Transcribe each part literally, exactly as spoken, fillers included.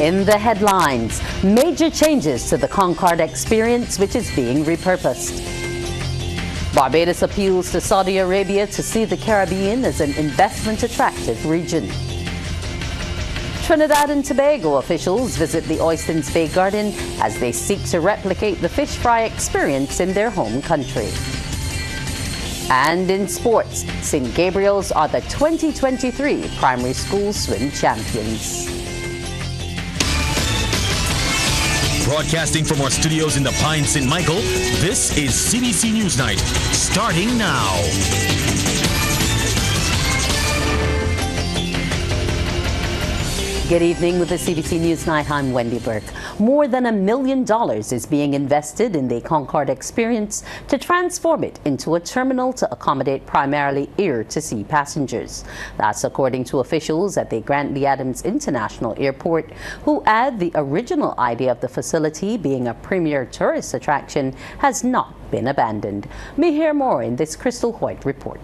In the headlines, major changes to the Concorde experience, which is being repurposed. Barbados appeals to Saudi Arabia to see the Caribbean as an investment-attractive region. Trinidad and Tobago officials visit the Oystons Bay Garden as they seek to replicate the fish fry experience in their home country. And in sports, Saint Gabriel's are the twenty twenty-three primary school swim champions. Broadcasting from our studios in the Pine Saint Michael, this is C B C Newsnight, starting now. Good evening with the C B C Newsnight. I'm Wendy Burke. More than a million dollars is being invested in the Concorde experience to transform it into a terminal to accommodate primarily air-to-sea passengers. That's according to officials at the Grantley Adams International Airport, who add the original idea of the facility being a premier tourist attraction has not been abandoned. We hear more in this Crystal White report.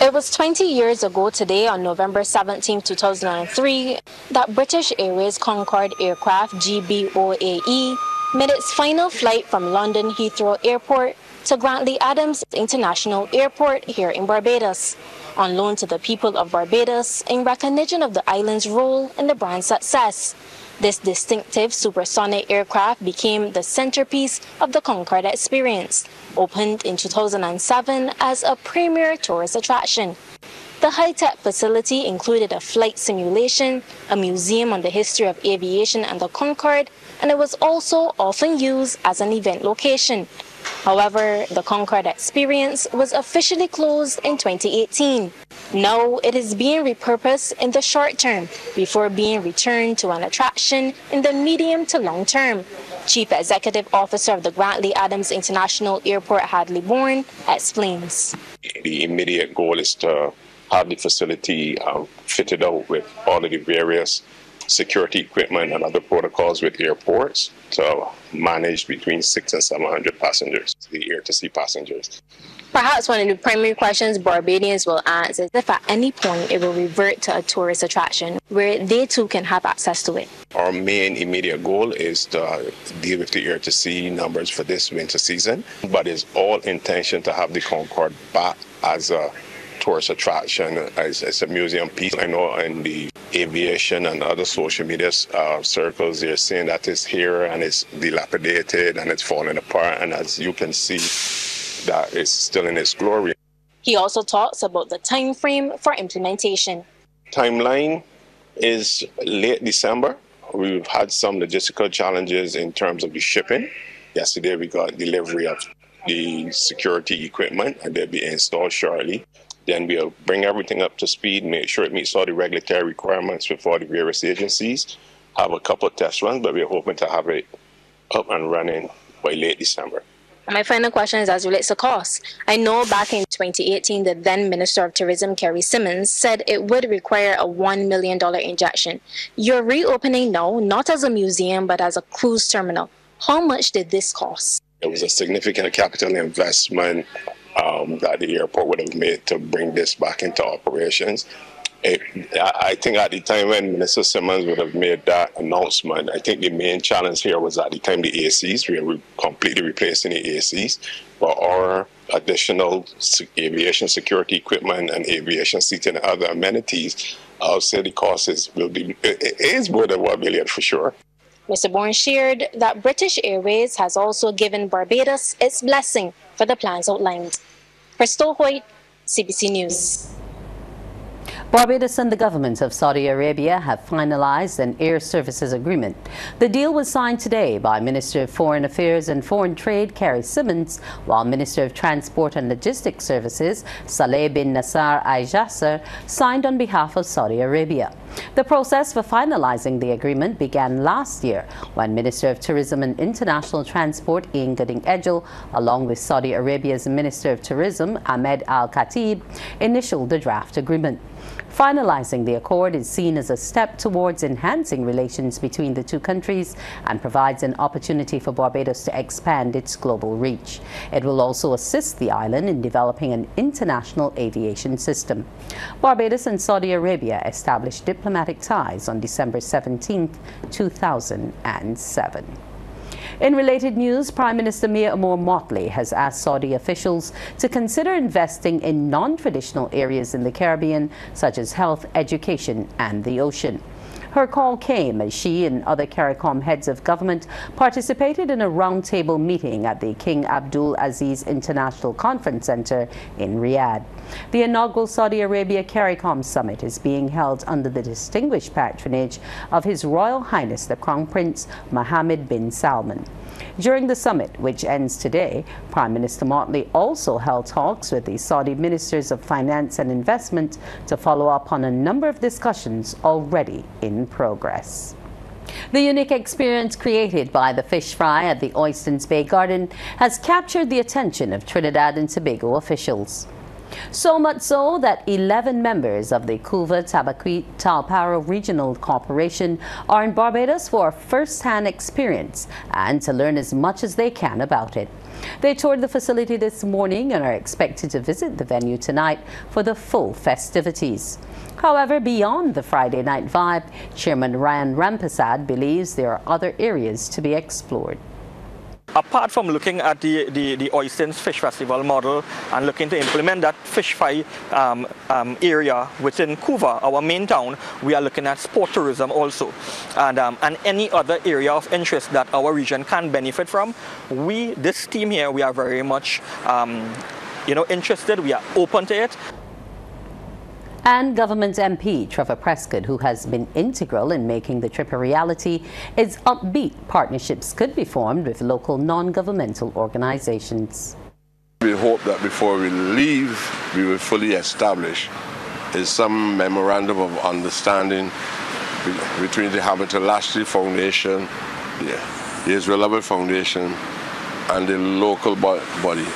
It was twenty years ago today, on November seventeenth two thousand three, that British Airways Concorde aircraft G B O A E made its final flight from London Heathrow Airport to Grantley Adams International Airport here in Barbados, on loan to the people of Barbados in recognition of the island's role in the brand's success. This distinctive supersonic aircraft became the centerpiece of the Concorde experience, opened in two thousand seven as a premier tourist attraction. The high-tech facility included a flight simulation, a museum on the history of aviation and the Concorde, and it was also often used as an event location. However, the Concorde experience was officially closed in twenty eighteen. Now it is being repurposed in the short term before being returned to an attraction in the medium to long term. Chief Executive Officer of the Grantley Adams International Airport, Hadley Bourne, explains. The immediate goal is to have the facility um, fitted out with all of the various security equipment and other protocols with airports to manage between six and seven hundred passengers, the air to sea passengers. Perhaps one of the primary questions Barbadians will ask is if at any point it will revert to a tourist attraction where they too can have access to it. Our main immediate goal is to deal with the air to sea numbers for this winter season, but it's all intention to have the Concorde back as a tourist attraction, as, as a museum piece. I know in the aviation and other social media uh, circles, they're saying that it's here and it's dilapidated and it's falling apart, and as you can see, that it's still in its glory. He also talks about the time frame for implementation. Timeline is late December. We've had some logistical challenges in terms of the shipping. Yesterday we got delivery of the security equipment and they'll be installed shortly. Then we'll bring everything up to speed, make sure it meets all the regulatory requirements before the various agencies, have a couple of test runs, but we're hoping to have it up and running by late December. My final question is as relates to cost. I know back in twenty eighteen, the then Minister of Tourism, Kerrie Symmonds, said it would require a one million dollar injection. You're reopening now, not as a museum, but as a cruise terminal. How much did this cost? It was a significant capital investment Um, that the airport would have made to bring this back into operations. It, I think at the time when Minister Symmonds would have made that announcement, I think the main challenge here was at the time the A Cs, we were completely replacing the A Cs, but our additional aviation security equipment and aviation seating and other amenities, I'll say the cost is, will be, it is more than one million for sure. Mister Bourne shared that British Airways has also given Barbados its blessing for the plans outlined. Crystal Hoyt, C B C News. Barbados and the government of Saudi Arabia have finalized an air services agreement. The deal was signed today by Minister of Foreign Affairs and Foreign Trade Kerrie Symmonds, while Minister of Transport and Logistics Services Saleh bin Nassar Al Jasser signed on behalf of Saudi Arabia. The process for finalizing the agreement began last year when Minister of Tourism and International Transport Ian Gooding Edgell, along with Saudi Arabia's Minister of Tourism Ahmed Al-Khatib, initialed the draft agreement. Finalizing the accord is seen as a step towards enhancing relations between the two countries and provides an opportunity for Barbados to expand its global reach. It will also assist the island in developing an international aviation system. Barbados and Saudi Arabia established diplomatic ties on December seventeenth, two thousand seven. In related news, Prime Minister Mia Mottley has asked Saudi officials to consider investing in non-traditional areas in the Caribbean, such as health, education, and the ocean. Her call came as she and other CARICOM heads of government participated in a roundtable meeting at the King Abdul Aziz International Conference Center in Riyadh. The inaugural Saudi Arabia CARICOM Summit is being held under the distinguished patronage of His Royal Highness the Crown Prince Mohammed bin Salman. During the summit, which ends today, Prime Minister Mottley also held talks with the Saudi ministers of finance and investment to follow up on a number of discussions already in progress. The unique experience created by the fish fry at the Oystons Bay Garden has captured the attention of Trinidad and Tobago officials. So much so that eleven members of the Couva-Tabaquite-Talparo Regional Corporation are in Barbados for a first-hand experience and to learn as much as they can about it. They toured the facility this morning and are expected to visit the venue tonight for the full festivities. However, beyond the Friday night vibe, Chairman Ryan Rampasad believes there are other areas to be explored. Apart from looking at the, the, the Oystons Fish Festival model and looking to implement that fish fry um, um, area within Couva, our main town, we are looking at sport tourism also. And, um, and any other area of interest that our region can benefit from, we, this team here, we are very much um, you know, interested, we are open to it. And government M P Trevor Prescott, who has been integral in making the trip a reality, is upbeat partnerships could be formed with local non-governmental organizations. We hope that before we leave, we will fully establish is some memorandum of understanding between the Habitat Lashley Foundation, the Israel Foundation, and the local body,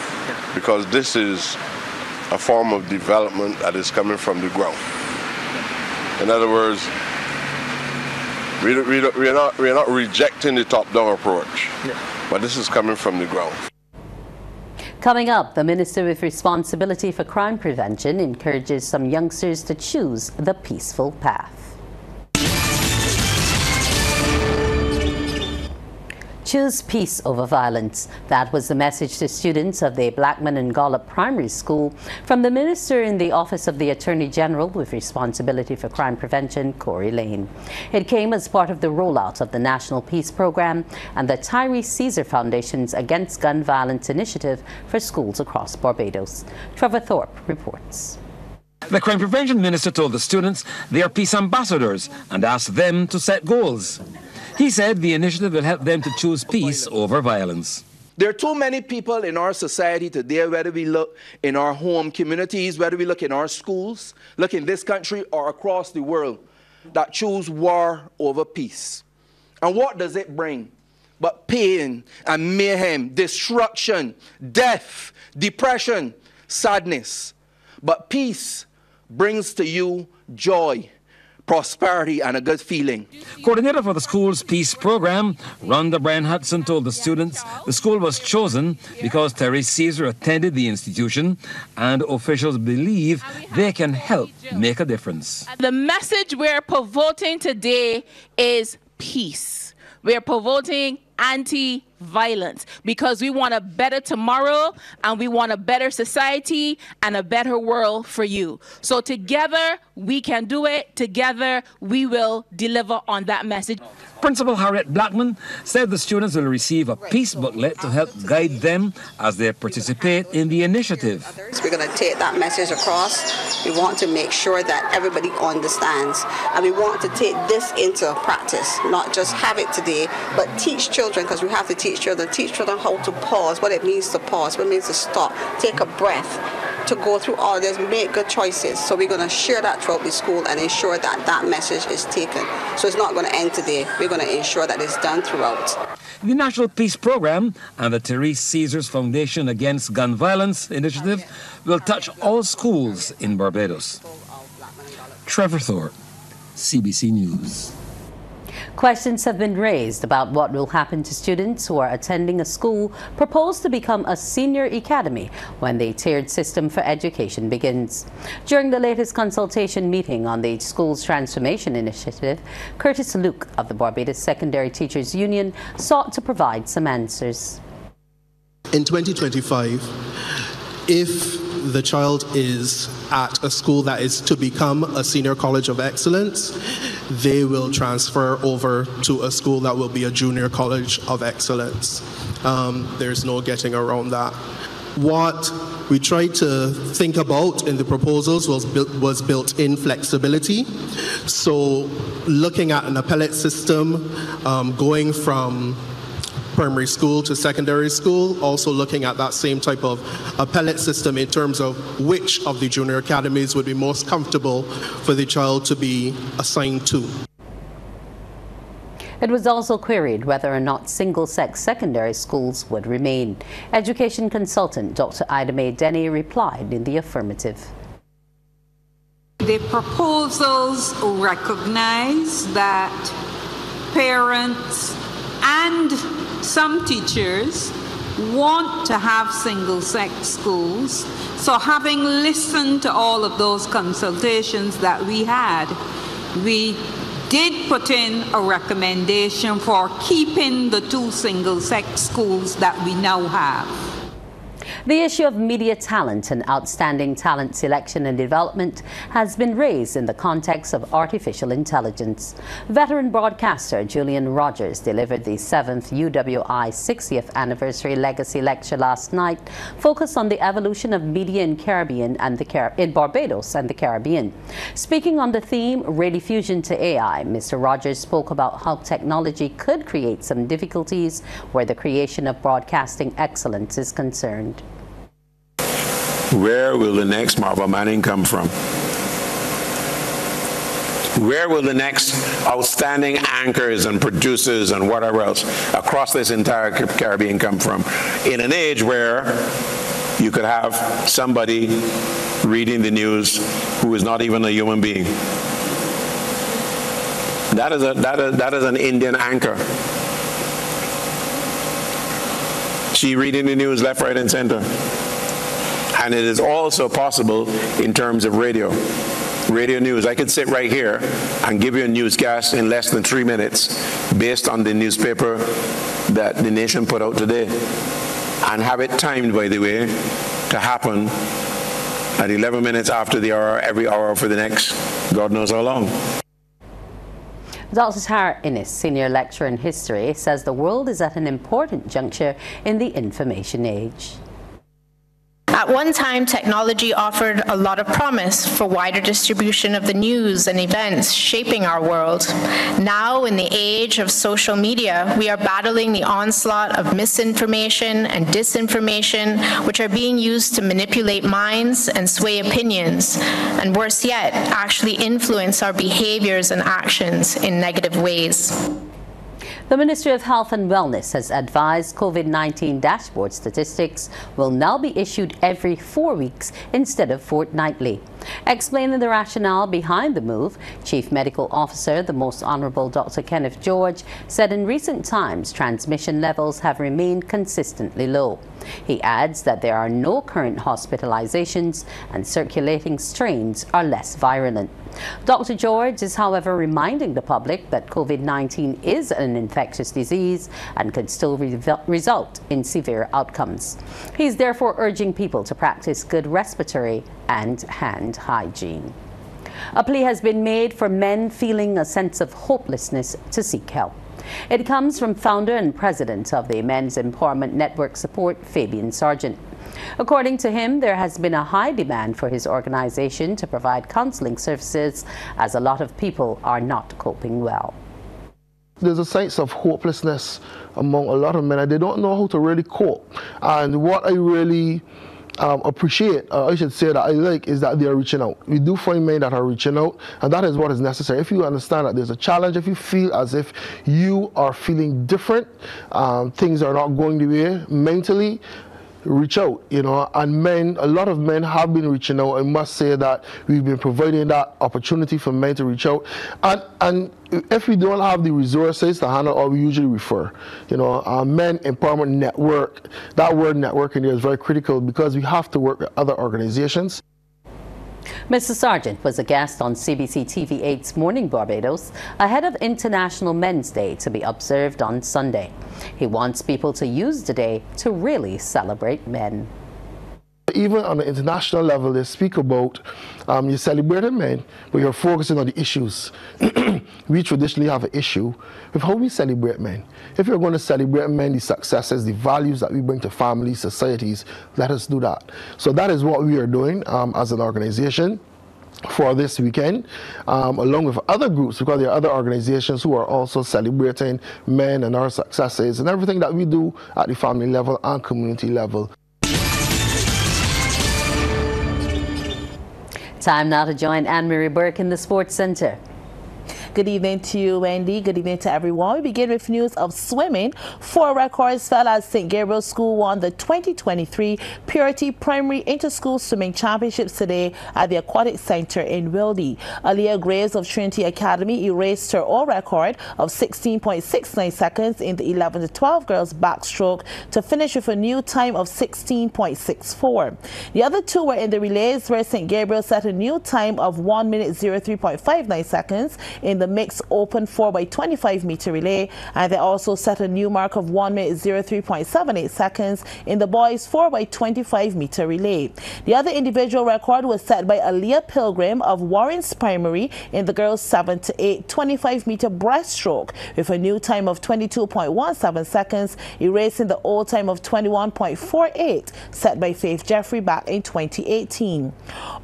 because this is a form of development that is coming from the ground. In other words, we, we, we, are, not, we are not rejecting the top-down approach, yeah. But this is coming from the ground. Coming up, the Minister with Responsibility for Crime Prevention encourages some youngsters to choose the peaceful path. Choose peace over violence. That was the message to students of the Blackman and Gollop Primary School from the Minister in the Office of the Attorney General with Responsibility for Crime Prevention, Corey Lane. It came as part of the rollout of the National Peace Program and the Tyrie Caesar Foundation's Against Gun Violence initiative for schools across Barbados. Trevor Thorpe reports. The Crime Prevention Minister told the students they are peace ambassadors and asked them to set goals. He said the initiative will help them to choose peace over violence. There are too many people in our society today, whether we look in our home communities, whether we look in our schools, look in this country or across the world, that choose war over peace. And what does it bring? But pain and mayhem, destruction, death, depression, sadness. But peace brings to you joy, prosperity and a good feeling. Coordinator for the school's peace program, Rhonda Brian Hudson, told the students the school was chosen because Tyrie Caesar attended the institution and officials believe they can help make a difference. The message we're promoting today is peace. We're promoting anti-violence because we want a better tomorrow and we want a better society and a better world for you. So together we can do it. Together we will deliver on that message. Principal Harriet Blackman said the students will receive a peace booklet to help guide them as they participate in the initiative. We're going to take that message across. We want to make sure that everybody understands and we want to take this into practice, not just have it today, but teach children. Because we have to teach children, teach children how to pause, what it means to pause, what it means to stop, take a breath, to go through all this, make good choices. So we're going to share that throughout the school and ensure that that message is taken. So it's not going to end today. We're going to ensure that it's done throughout. The National Peace Program and the Tyrie Caesar's Foundation Against Gun Violence initiative will touch all schools in Barbados. Trevor Thorpe, C B C News. Questions have been raised about what will happen to students who are attending a school proposed to become a senior academy when the tiered system for education begins. During the latest consultation meeting on the school's transformation initiative, Curtis Luke of the Barbados Secondary Teachers Union sought to provide some answers. In twenty twenty-five, if the child is at a school that is to become a senior college of excellence, they will transfer over to a school that will be a junior college of excellence. Um, there's no getting around that. What we tried to think about in the proposals was, bu- was built-in flexibility. So looking at an appellate system, um, going from primary school to secondary school, also looking at that same type of appellate system in terms of which of the junior academies would be most comfortable for the child to be assigned to. It was also queried whether or not single-sex secondary schools would remain. Education consultant Doctor Ida Mae Denny replied in the affirmative. The proposals recognize that parents and some teachers want to have single-sex schools. So having listened to all of those consultations that we had, we did put in a recommendation for keeping the two single-sex schools that we now have. The issue of media talent and outstanding talent selection and development has been raised in the context of artificial intelligence. Veteran broadcaster Julian Rogers delivered the seventh U W I sixtieth Anniversary Legacy Lecture last night, focused on the evolution of media in, Caribbean and the Car in Barbados and the Caribbean. Speaking on the theme, Radiodiffusion to A I, Mister Rogers spoke about how technology could create some difficulties where the creation of broadcasting excellence is concerned. Where will the next Marvel Manning come from? Where will the next outstanding anchors and producers and whatever else across this entire Caribbean come from? In an age where you could have somebody reading the news who is not even a human being. That is, a, that is, that is an Indian anchor. She reading the news left, right, and center. And it is also possible in terms of radio. Radio news. I could sit right here and give you a newscast in less than three minutes based on the newspaper that the nation put out today. And have it timed, by the way, to happen at eleven minutes after the hour, every hour for the next God knows how long. Doctor Tara Innes, senior lecturer in history, says the world is at an important juncture in the information age. At one time, technology offered a lot of promise for wider distribution of the news and events shaping our world. Now, in the age of social media, we are battling the onslaught of misinformation and disinformation, which are being used to manipulate minds and sway opinions, and worse yet, actually influence our behaviors and actions in negative ways. The Ministry of Health and Wellness has advised COVID nineteen dashboard statistics will now be issued every four weeks instead of fortnightly. Explaining the rationale behind the move, Chief Medical Officer, the Most Honourable Doctor Kenneth George, said in recent times transmission levels have remained consistently low. He adds that there are no current hospitalizations and circulating strains are less virulent. Doctor George is, however, reminding the public that COVID nineteen is an infectious disease and could still re result in severe outcomes. He is therefore urging people to practice good respiratory and hand hygiene. A plea has been made for men feeling a sense of hopelessness to seek help. It comes from founder and president of the Men's Empowerment Network Support, Fabian Sargent. According to him, there has been a high demand for his organization to provide counseling services as a lot of people are not coping well. There's a sense of hopelessness among a lot of men, and they don't know how to really cope. And what I really um, appreciate, uh, I should say that I like, is that they are reaching out. We do find men that are reaching out, and that is what is necessary. If you understand that there's a challenge, if you feel as if you are feeling different, um, things are not going the way mentally, reach out, you know, and men, a lot of men have been reaching out. I must say that we've been providing that opportunity for men to reach out, and and if we don't have the resources to handle all, we usually refer, you know, our men empowerment network. That word networking there is very critical because we have to work with other organizations. Mister Sargent was a guest on C B C T V eight's Morning Barbados ahead of International Men's Day to be observed on Sunday. He wants people to use the day to really celebrate men. Even on the international level, they speak about um, you're celebrating men, but you're focusing on the issues. We traditionally have an issue with how we celebrate men. If you're going to celebrate men, the successes, the values that we bring to families, societies, let us do that. So that is what we are doing um, as an organization for this weekend, um, along with other groups, because there are other organizations who are also celebrating men and our successes and everything that we do at the family level and community level. Time now to join Anne-Marie Burke in the Sports Center. Good evening to you, Wendy. Good evening to everyone. We begin with news of swimming. Four records fell as St Gabriel's School won the twenty twenty-three Purity Primary Interschool Swimming Championships today at the Aquatic Center in Wilde. Aaliyah Graves of Trinity Academy erased her old record of sixteen point six nine seconds in the eleven to twelve girls backstroke to finish with a new time of sixteen point six four. The other two were in the relays, where St Gabriel set a new time of one minute zero three point five nine seconds in the the mixed open four by twenty-five meter relay, and they also set a new mark of one minute zero three point seven eight seconds in the boys four by twenty-five meter relay. The other individual record was set by Aaliyah Pilgrim of Warren's Primary in the girls seven to eight twenty-five meter breaststroke with a new time of twenty-two point one seven seconds, erasing the old time of twenty-one point four eight set by Faith Jeffrey back in twenty eighteen.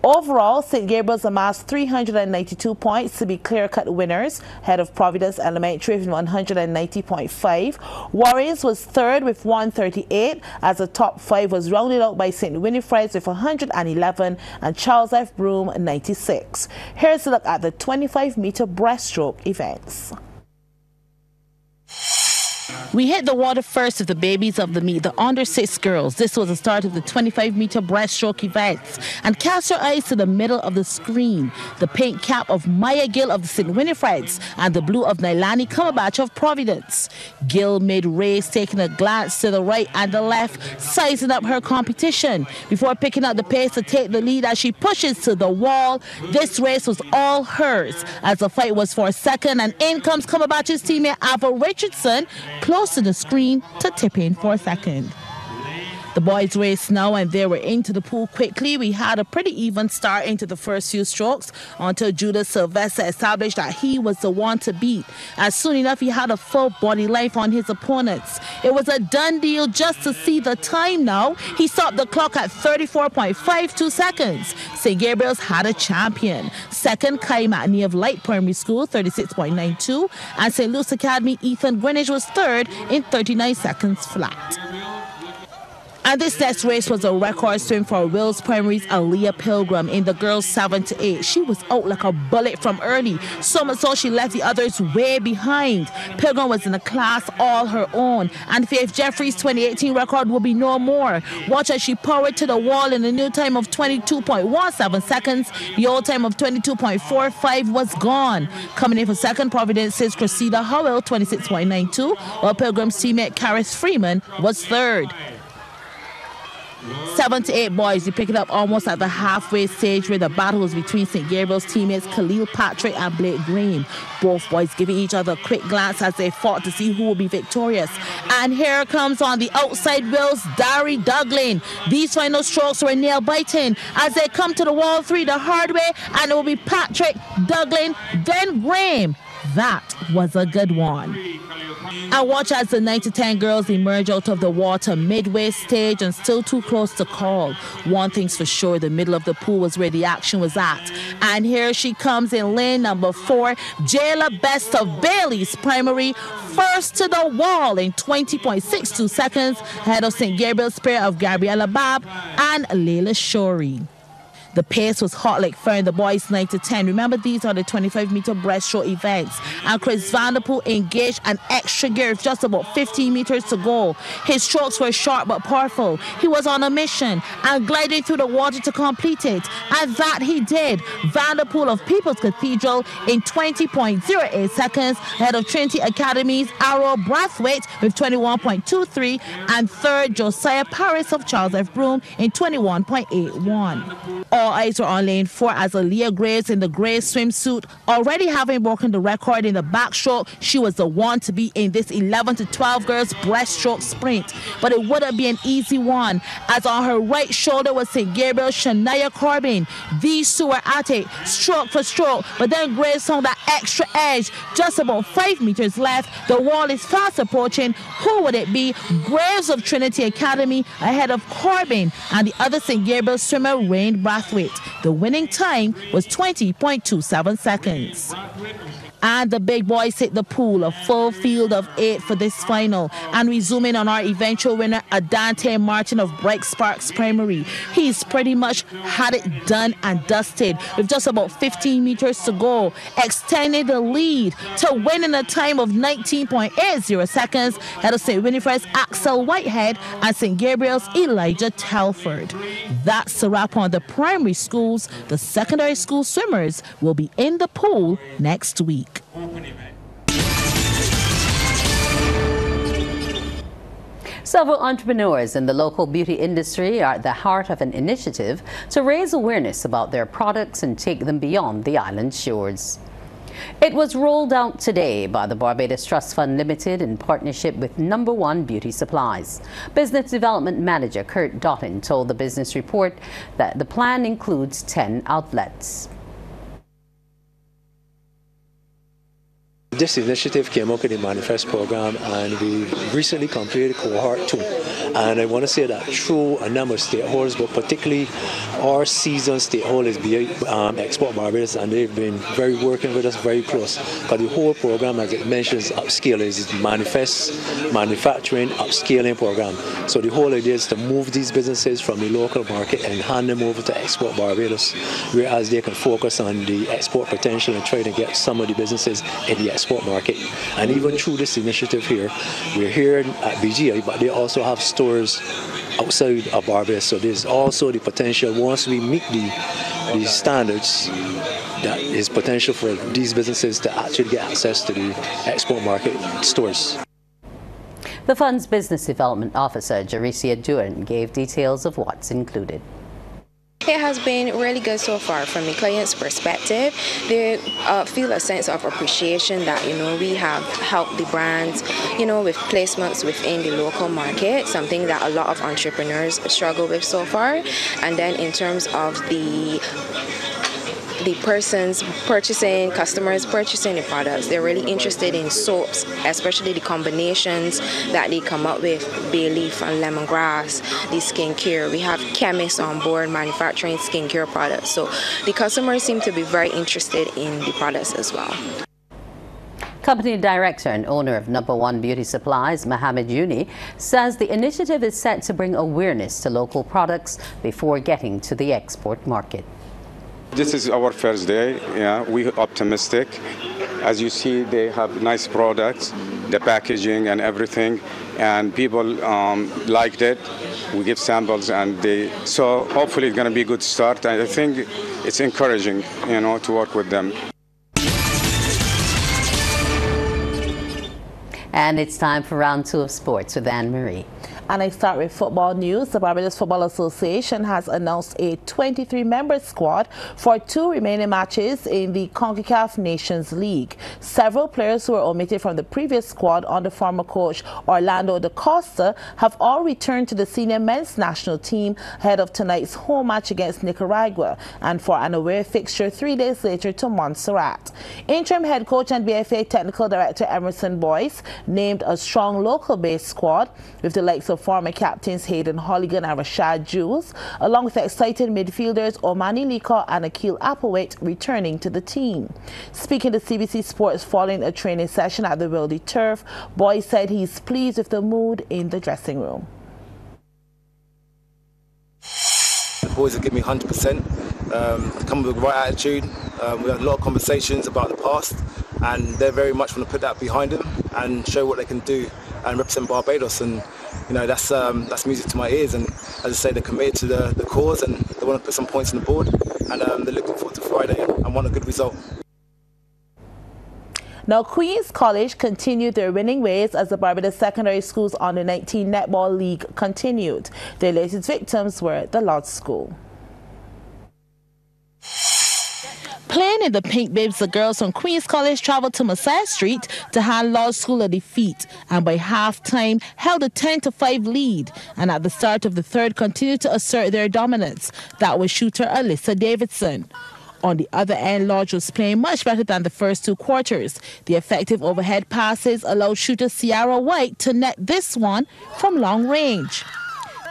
Overall, Saint Gabriel's amassed three hundred ninety-two points to be clear-cut winner. Head of Providence Elementary with one hundred ninety point five. Warriors was third with one hundred thirty-eight, as the top five was rounded out by Saint Winifred's with one hundred eleven and Charles F. Broome ninety-six. Here's a look at the twenty-five meter breaststroke events. We hit the water first with the babies of the meet, the under six girls. This was the start of the twenty-five meter breaststroke events. And cast your eyes to the middle of the screen. The pink cap of Maya Gill of the Saint Winifred's and the blue of Nailani Kamabach of Providence. Gill made race, taking a glance to the right and the left, sizing up her competition before picking up the pace to take the lead as she pushes to the wall. This race was all hers as the fight was for second, and in comes Kamabach's teammate Ava Richardson, close to the screen to tip in for a second. The boys raced now and they were into the pool quickly. We had a pretty even start into the first few strokes until Judas Sylvester established that he was the one to beat. As soon enough, he had a full body life on his opponents. It was a done deal just to see the time now. He stopped the clock at thirty-four point five two seconds. Saint Gabriel's had a champion. Second, Kai Matney of Light Primary School, thirty-six point nine two. And Saint Luke's Academy, Ethan Greenwich was third in thirty-nine seconds flat. And this next race was a record swim for Wills Primary's Aaliyah Pilgrim in the girls seven to eight. She was out like a bullet from early, so much so she left the others way behind. Pilgrim was in a class all her own, and Faith Jeffrey's twenty eighteen record will be no more. Watch as she powered to the wall in a new time of twenty-two point one seven seconds. The old time of twenty-two point four five was gone. Coming in for second, Providence's Cressida Howell, twenty-six point nine two, while Pilgrim's teammate Karis Freeman was third. Seven to eight boys, you pick it up almost at the halfway stage where the battle was between Saint Gabriel's teammates Khalil Patrick and Blake Green. Both boys giving each other a quick glance as they fought to see who will be victorious. And here comes on the outside Wills, Dari Duglin. These final strokes were nail-biting as they come to the wall three the hard way, and it will be Patrick, Duglin, then Graham. That was a good one. And watch as the nine to ten girls emerge out of the water midway stage and still too close to call. One thing's for sure, the middle of the pool was where the action was at. And here she comes in lane number four, Jayla Best of Bailey's Primary, first to the wall in twenty point six two seconds, ahead of Saint Gabriel's pair of Gabriella Bab and Layla Shorey. The pace was hot like fire in the boys' nine to ten. Remember, these are the twenty-five meter breaststroke events. And Chris Vanderpool engaged an extra gear with just about fifteen meters to go. His strokes were sharp but powerful. He was on a mission and glided through the water to complete it. And that he did. Vanderpool of People's Cathedral in twenty point oh eight seconds, ahead of Trinity Academy's Arrow Brathwaite with twenty-one point two three, and third Josiah Paris of Charles F. Broome in twenty-one point eight one. All eyes were on lane four as Aaliyah Graves in the grey swimsuit, already having broken the record in the backstroke. She was the one to be in this eleven to twelve girls breaststroke sprint, but it wouldn't be an easy one, as on her right shoulder was Saint Gabriel's Shania Corbin. These two were at it, stroke for stroke, but then Graves on that extra edge. Just about five meters left, the wall is fast approaching. Who would it be? Graves of Trinity Academy ahead of Corbin, and the other Saint Gabriel swimmer, Rain Brathwaite. The winning time was twenty point two seven seconds. And the big boys hit the pool, a full field of eight for this final. And we zoom in on our eventual winner, Adante Martin of Bright Sparks Primary. He's pretty much had it done and dusted, with just about fifteen meters to go, extending the lead to win in a time of nineteen point eight zero seconds ahead of Saint Winifred's Axel Whitehead and Saint Gabriel's Elijah Telford. That's a wrap on the primary schools. The secondary school swimmers will be in the pool next week. Several entrepreneurs in the local beauty industry are at the heart of an initiative to raise awareness about their products and take them beyond the island shores. It was rolled out today by the Barbados Trust Fund Limited in partnership with Number One Beauty Supplies. Business Development Manager Kurt Doughton told the Business Report that the plan includes ten outlets. This initiative came out in the Manifest program, and we recently completed cohort two. And I want to say that through a number of stakeholders, but particularly our seasoned stakeholders, be it um, Export Barbados, and they've been very working with us very close. But the whole program, as it mentions, upscaling, is Manifest manufacturing upscaling program. So the whole idea is to move these businesses from the local market and hand them over to Export Barbados, whereas they can focus on the export potential and try to get some of the businesses in the export market. And even through this initiative here, we're here at B G I, but they also have stores outside of Barbados, so there's also the potential, once we meet the, the standards, that is potential for these businesses to actually get access to the export market stores. The fund's business development officer, Jaricia Duran, gave details of what's included. It has been really good so far from the client's perspective. They uh, feel a sense of appreciation that, you know, we have helped the brands, you know, with placements within the local market, something that a lot of entrepreneurs struggle with so far. And then in terms of the the persons purchasing, customers purchasing the products, they're really interested in soaps, especially the combinations that they come up with, bay leaf and lemongrass, the skincare. We have chemists on board manufacturing skincare products, so the customers seem to be very interested in the products as well. Company director and owner of Number One Beauty Supplies, Mohammed Yuni, says the initiative is set to bring awareness to local products before getting to the export market. This is our first day. Yeah, we're optimistic. As you see, they have nice products, the packaging and everything, and people um, liked it. We give samples, and they so hopefully it's going to be a good start. And I think it's encouraging, you know, to work with them. And it's time for round two of sports with Anne-Marie. And I start with football news. The Barbados Football Association has announced a twenty-three member squad for two remaining matches in the CONCACAF Nations League. Several players who were omitted from the previous squad under former coach Orlando Da Costa have all returned to the senior men's national team ahead of tonight's home match against Nicaragua, and for an away fixture three days later to Montserrat. Interim head coach and B F A technical director Emerson Boyce named a strong local-based squad with the likes of former captains Hayden Holligan and Rashad Jules, along with excited midfielders Omani Liko and Akil Apowit returning to the team. Speaking to C B C Sports following a training session at the Wildy Turf, Boy said he's pleased with the mood in the dressing room. The boys have given me one hundred percent. um, come with the right attitude. Um, we had a lot of conversations about the past, and they're very much want to put that behind them and show what they can do and represent Barbados. And you know, that's um, that's music to my ears. And as I say, they're committed to the, the cause, and they want to put some points on the board. And um, they're looking forward to Friday and want a good result. Now, Queen's College continued their winning ways as the Barbados Secondary School's under nineteen Netball League continued. Their latest victims were the Lodge School. Playing in the pink bibs, the girls from Queen's College traveled to Messiah Street to hand Lodge School a defeat, and by half-time held a ten to five lead, and at the start of the third continued to assert their dominance. That was shooter Alyssa Davidson. On the other end, Lodge was playing much better than the first two quarters. The effective overhead passes allowed shooter Sierra White to net this one from long range.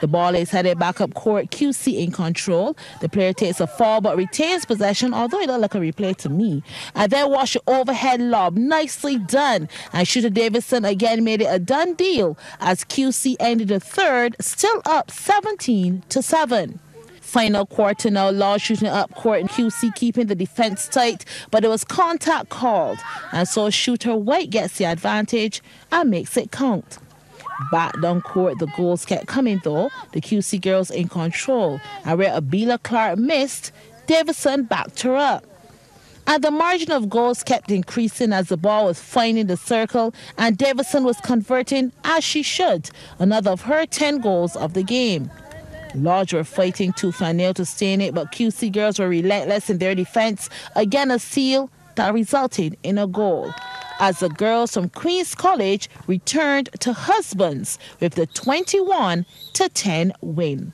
The ball is headed back up court, Q C in control. The player takes a foul but retains possession, although it looked like a replay to me. And then watch the overhead lob, nicely done. And shooter Davidson again made it a done deal as Q C ended the third, still up seventeen to seven. Final quarter now, Law shooting up court and Q C keeping the defense tight, but it was contact called, and so shooter White gets the advantage and makes it count. Back down court, the goals kept coming though, the Q C girls in control, and where Abila Clark missed, Davidson backed her up. And the margin of goals kept increasing as the ball was finding the circle, and Davidson was converting as she should, another of her ten goals of the game. Lodge were fighting tooth and nail to stay in it, but Q C girls were relentless in their defense. Again, a seal that resulted in a goal, as the girls from Queen's College returned to husbands with the twenty-one to ten win.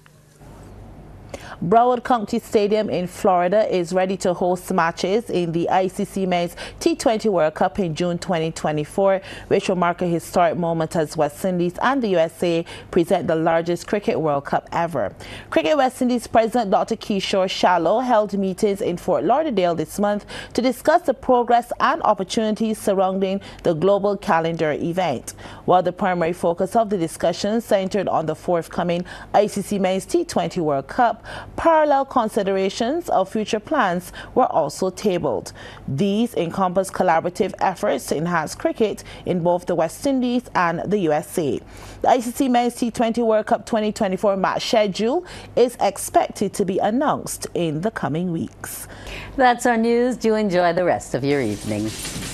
Broward County Stadium in Florida is ready to host matches in the I C C Men's T twenty World Cup in June twenty twenty-four, which will mark a historic moment as West Indies and the U S A present the largest Cricket World Cup ever. Cricket West Indies President Doctor Kishore Shallow held meetings in Fort Lauderdale this month to discuss the progress and opportunities surrounding the global calendar event, while the primary focus of the discussion centered on the forthcoming I C C Men's T twenty World Cup. Parallel considerations of future plans were also tabled. These encompass collaborative efforts to enhance cricket in both the West Indies and the U S A. The I C C Men's T twenty World Cup twenty twenty-four match schedule is expected to be announced in the coming weeks. That's our news. Do enjoy the rest of your evening.